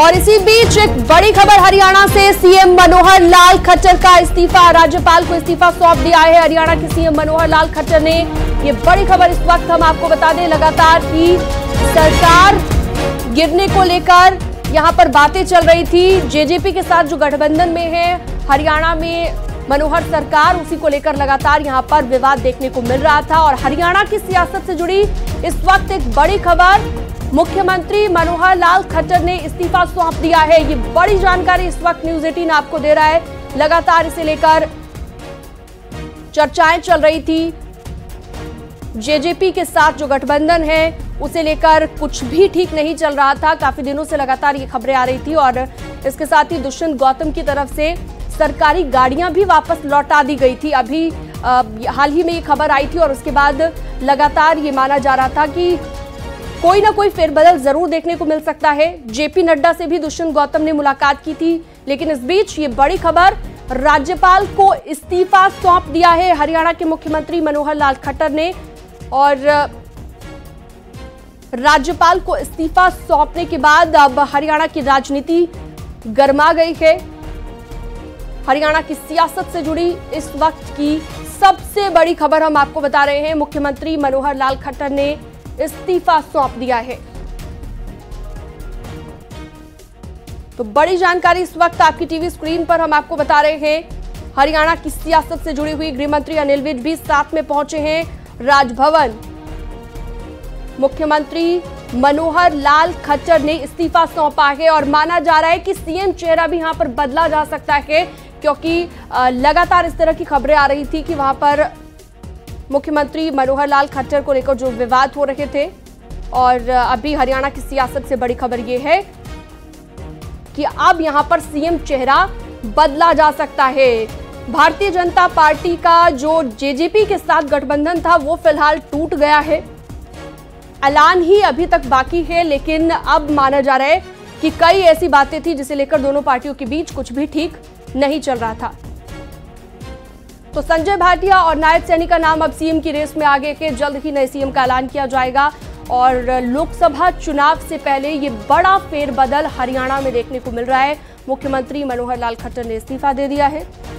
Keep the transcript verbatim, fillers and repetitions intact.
और इसी बीच एक बड़ी खबर हरियाणा से, सीएम मनोहर लाल खट्टर का इस्तीफा। राज्यपाल को इस्तीफा सौंप दिया है हरियाणा के सीएम मनोहर लाल खट्टर ने। ये बड़ी खबर इस वक्त हम आपको बता दें, लगातार की सरकार गिरने को लेकर यहाँ पर बातें चल रही थी। जेजेपी के साथ जो गठबंधन में है हरियाणा में मनोहर सरकार, उसी को लेकर लगातार यहां पर विवाद देखने को मिल रहा था। और हरियाणा की सियासत से जुड़ी इस वक्त एक बड़ी खबर, मुख्यमंत्री मनोहर लाल खट्टर ने इस्तीफा सौंप दिया है। ये बड़ी जानकारी इस वक्त न्यूज अठारह आपको दे रहा है। लगातार इसे लेकर चर्चाएं चल रही थी। जेजेपी के साथ जो गठबंधन है उसे लेकर कुछ भी ठीक नहीं चल रहा था। काफी दिनों से लगातार ये खबरें आ रही थी। और इसके साथ ही दुष्यंत गौतम की तरफ से सरकारी गाड़ियां भी वापस लौटा दी गई थी। अभी आ, हाल ही में ये खबर आई थी और उसके बाद लगातार ये माना जा रहा था कि कोई ना कोई फेरबदल जरूर देखने को मिल सकता है। जेपी नड्डा से भी दुष्यंत गौतम ने मुलाकात की थी। लेकिन इस बीच ये बड़ी खबर, राज्यपाल को इस्तीफा सौंप दिया है हरियाणा के मुख्यमंत्री मनोहर लाल खट्टर ने। और राज्यपाल को इस्तीफा सौंपने के बाद अब हरियाणा की राजनीति गर्मा गई है। हरियाणा की सियासत से जुड़ी इस वक्त की सबसे बड़ी खबर हम आपको बता रहे हैं, मुख्यमंत्री मनोहर लाल खट्टर ने इस्तीफा सौंप दिया है। तो बड़ी जानकारी इस वक्त आपकी टीवी स्क्रीन पर हम आपको बता रहे हैं। हरियाणा की सियासत से जुड़ी हुई गृह मंत्री अनिल विज भी साथ में पहुंचे हैं राजभवन। मुख्यमंत्री मनोहर लाल खट्टर ने इस्तीफा सौंपा है और माना जा रहा है कि सीएम चेहरा भी यहां पर बदला जा सकता है, क्योंकि लगातार इस तरह की खबरें आ रही थी कि वहां पर मुख्यमंत्री मनोहर लाल खट्टर को लेकर जो विवाद हो रहे थे। और अभी हरियाणा की सियासत से बड़ी खबर यह है कि अब यहां पर सीएम चेहरा बदला जा सकता है। भारतीय जनता पार्टी का जो जेजेपी के साथ गठबंधन था वो फिलहाल टूट गया है। ऐलान ही अभी तक बाकी है, लेकिन अब माना जा रहा है कि कई ऐसी बातें थी जिसे लेकर दोनों पार्टियों के बीच कुछ भी ठीक नहीं चल रहा था। तो संजय भाटिया और नायब सैनी का नाम अब सीएम की रेस में आगे के, जल्द ही नए सीएम का ऐलान किया जाएगा। और लोकसभा चुनाव से पहले ये बड़ा फेरबदल हरियाणा में देखने को मिल रहा है। मुख्यमंत्री मनोहर लाल खट्टर ने इस्तीफा दे दिया है।